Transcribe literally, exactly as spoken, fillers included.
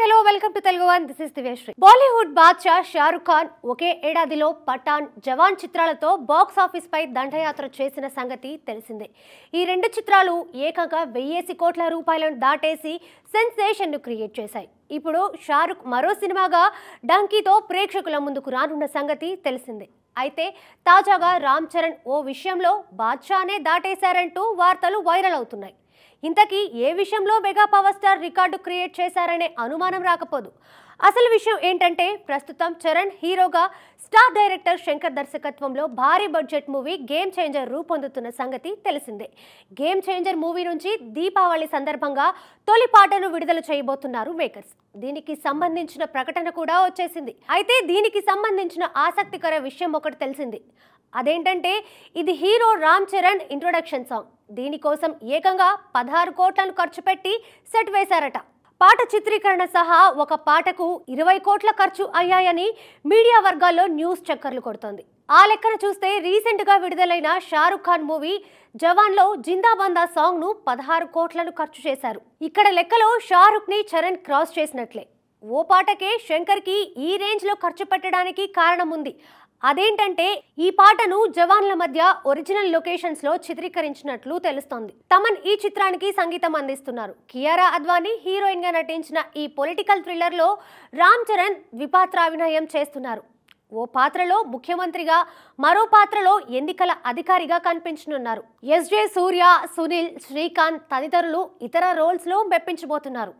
Hello welcome to Telugu one this is Divyashri. Bollywood बादशा शाहरुख़ खान ఒకే ఏడాదిలో పఠాన్ జవాన్ చిత్రాలతో బాక్స్ ఆఫీస్ పై దండయాత్ర చేసిన సంగతి తెలిసిందే। ఈ రెండు చిత్రాలు ఏకంగా వెయ్యేసి కోట్ల రూపాయలను దాటేసి సెన్సేషన్ ను క్రియేట్ చేశాయి। ఇప్పుడు షారుఖ్ మరో సినిమాగా డంకీ తో ప్రేక్షకుల ముందుకు రానున్న సంగతి తెలిసిందే। అయితే తాజాగా రామ్ చరణ్ ఓ విషయంలో బాద్షానే దాటేశారంటూ వార్తలు వైరల్ అవుతున్నాయి। ఇంతకీ ఏ విషయంలో mega power star record create చేశారనే అనుమానం రాకపోదు। అసలు విషయం ఏంటంటే ప్రస్తుతం చరణ్ హీరోగా స్టార్ డైరెక్టర్ శంకర్ దర్శకత్వంలో భారీ బడ్జెట్ మూవీ గేమ్ చేంజర్ రూపొందుతున్న సంగతి తెలిసిందే। గేమ్ చేంజర్ మూవీ నుంచి దీపావళి సందర్భంగా తొలి పాటను విడుదల చేయబోతున్నారు మేకర్స్। దీనికి సంబంధించిన ప్రకటన కూడా వచ్చేసింది। అయితే దీనికి సంబంధించిన ఆసక్తికర విషయం ఒకటి తెలిసింది। అదేంటంటే ఇది hero Ram Charan introduction song. దీనికోసం ఏకంగా పదహారు కోట్లను ఖర్చు పెట్టి సెట్ వేశారట। పాట చిత్రీకరణ సహా ఒక పాటకు ఇరవై కోట్ల ఖర్చు అయ్యాయని మీడియా వర్గాల్లో న్యూస్ చక్కర్లు కొడుతోంది। ఆ లెక్కన చూస్తే రీసెంట్గా విడుదలైన షారుఖ్ ఖాన్ మూవీ జవాన్లో జిందాబందా సాంగ్ను పదహారు కోట్లను ఖర్చు చేశారు। ఇక్కడ లెక్కలో షారుఖ్ని చరణ్ క్రాస్ చేసినట్లే। ఓ పాటకే శంకర్కి ఈ రేంజ్లో ఖర్చు పెట్టడానికి కారణం ఉంది। అదేంటంటే ఈ పాటను జవాన్ల మధ్య ఒరిజినల్ లొకేషన్స్ లో చిత్రీకరించినట్లు తెలుస్తోంది। తమన్ ఈ చిత్రానికి సంగీతం అందిస్తున్నారు। కియారా అద్వాని హీరోయిన్ గా నటించిన ఈ పొలిటికల్ థ్రిల్లర్ లో రామ్ చరణ్ ద్విపాత్రాభినయం చేస్తున్నారు। ఓ పాత్రలో ముఖ్యమంత్రిగా, మరో పాత్రలో ఎన్నికల అధికారిగా కనిపించనున్నారు। ఎస్ జే సూర్య, సునీల్, శ్రీకాంత్ తదితరులు ఇతర రోల్స్ లో మెప్పించబోతున్నారు।